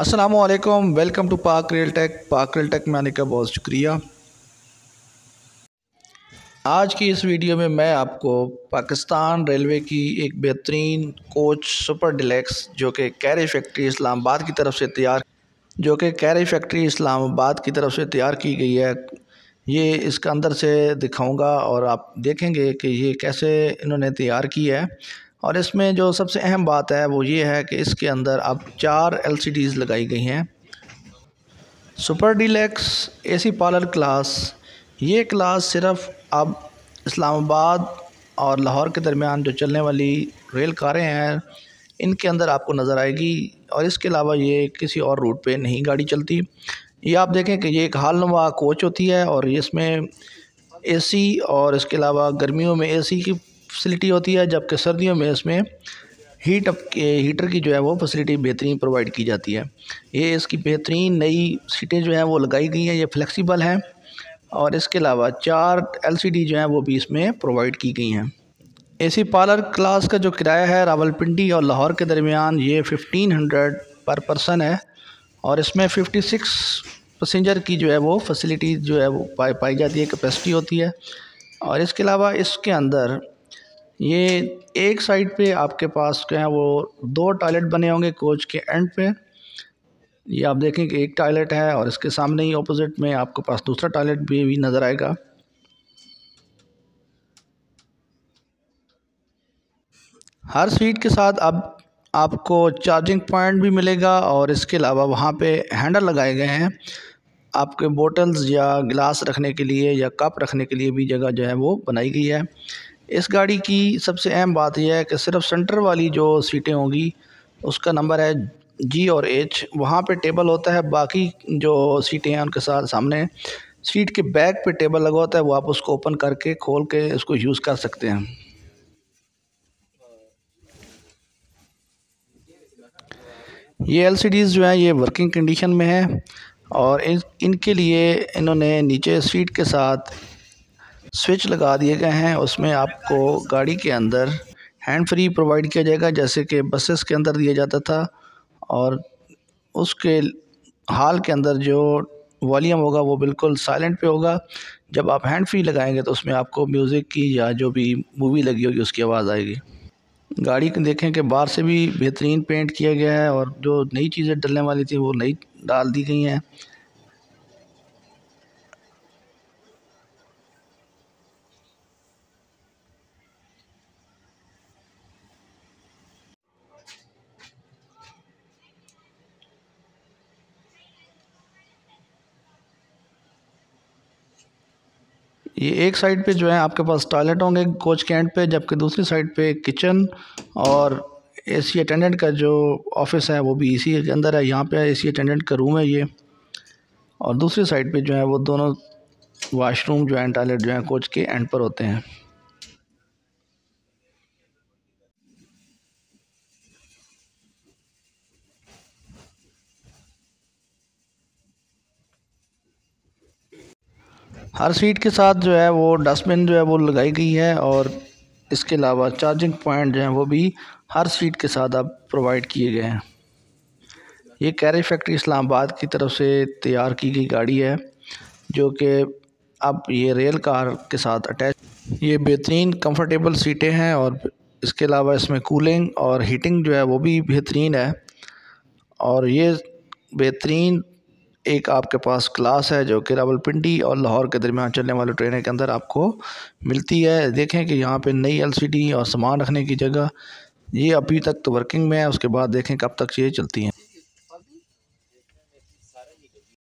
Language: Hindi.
अस्सलामुअलैकुम, welcome to park rail tech. Park rail tech में आने का बहुत शुक्रिया। आज की इस वीडियो में मैं आपको पाकिस्तान रेलवे की एक बेहतरीन कोच सुपर डिलैक्स जो कि कैरेज फैक्ट्री इस्लामाबाद की तरफ से तैयार की गई है, ये इसका अंदर से दिखाऊंगा और आप देखेंगे कि ये कैसे इन्होंने तैयार की है। और इसमें जो सबसे अहम बात है वो ये है कि इसके अंदर अब 4 LCDs लगाई गई हैं। Super deluxe AC parlour class, ये क्लास सिर्फ अब इस्लामाबाद और लाहौर के दरमियान जो चलने वाली रेल कारें हैं इनके अंदर आपको नज़र आएगी, और इसके अलावा ये किसी और रूट पे नहीं गाड़ी चलती। ये आप देखें कि ये एक हालनुमा कोच होती है और इसमें AC और इसके अलावा गर्मियों में AC की फैसिलिटी होती है, जबकि सर्दियों में इसमें हीटर की जो है वो फैसिलिटी बेहतरीन प्रोवाइड की जाती है। ये इसकी बेहतरीन नई सीटें जो हैं वो लगाई गई हैं, ये फ्लेक्सिबल हैं, और इसके अलावा 4 LCD जो हैं वो भी इसमें प्रोवाइड की गई हैं। AC पार्लर क्लास का जो किराया है रावलपिंडी और लाहौर के दरमियान ये 1500 पर पर्सन है, और इसमें 56 पैसेंजर की जो है वो फैसिलिटी जो है वो पाई जाती है, कैपेसिटी होती है। और इसके अलावा इसके अंदर ये एक साइड पे आपके पास क्या है वो 2 टॉयलेट बने होंगे कोच के एंड पे। ये आप देखें कि एक टॉयलेट है और इसके सामने ही ऑपोजिट में आपके पास दूसरा टॉयलेट भी नज़र आएगा। हर सीट के साथ अब आपको चार्जिंग पॉइंट भी मिलेगा, और इसके अलावा वहाँ पे हैंडल लगाए गए हैं आपके बोटल्स या गिलास रखने के लिए या कप रखने के लिए भी जगह जो है वो बनाई गई है। इस गाड़ी की सबसे अहम बात यह है कि सिर्फ सेंटर वाली जो सीटें होंगी उसका नंबर है G और H, वहाँ पे टेबल होता है, बाकी जो सीटें हैं उनके साथ सामने सीट के बैक पे टेबल लगा होता है, वो आप उसको ओपन करके खोल के इसको यूज़ कर सकते हैं। ये LCDs जो हैं ये वर्किंग कंडीशन में हैं, और इनके लिए इन्होंने नीचे सीट के साथ स्विच लगा दिए गए हैं। उसमें आपको गाड़ी के अंदर हैंड फ्री प्रोवाइड किया जाएगा, जैसे कि बसेस के अंदर दिया जाता था, और उसके हाल के अंदर जो वॉल्यूम होगा वो बिल्कुल साइलेंट पे होगा। जब आप हैंड फ्री लगाएंगे तो उसमें आपको म्यूज़िक की या जो भी मूवी लगी होगी उसकी आवाज़ आएगी। गाड़ी को देखें कि बाहर से भी बेहतरीन पेंट किया गया है, और जो नई चीज़ें डलने वाली थी वो नई डाल दी गई हैं। ये एक साइड पे जो है आपके पास टॉयलेट होंगे कोच के एंड पे, जबकि दूसरी साइड पे किचन और AC अटेंडेंट का जो ऑफिस है वो भी इसी के अंदर है। यहाँ पे AC अटेंडेंट का रूम है ये, और दूसरी साइड पे जो है वो दोनों वॉशरूम जो है टॉयलेट जो है कोच के एंड पर होते हैं। हर सीट के साथ जो है वो डस्टबिन जो है वो लगाई गई है, और इसके अलावा चार्जिंग पॉइंट जो है वो भी हर सीट के साथ अब प्रोवाइड किए गए हैं। ये कैरेज फैक्ट्री इस्लामाबाद की तरफ से तैयार की गई गाड़ी है, जो कि अब ये रेल कार के साथ अटैच, ये बेहतरीन कंफर्टेबल सीटें हैं, और इसके अलावा इसमें कूलिंग और हीटिंग जो है वो भी बेहतरीन है। और ये बेहतरीन एक आपके पास क्लास है जो कि रावलपिंडी और लाहौर के दरमियान चलने वाली ट्रेनें के अंदर आपको मिलती है। देखें कि यहाँ पे नई LCD और सामान रखने की जगह, ये अभी तक तो वर्किंग में है, उसके बाद देखें कब तक ये चलती हैं।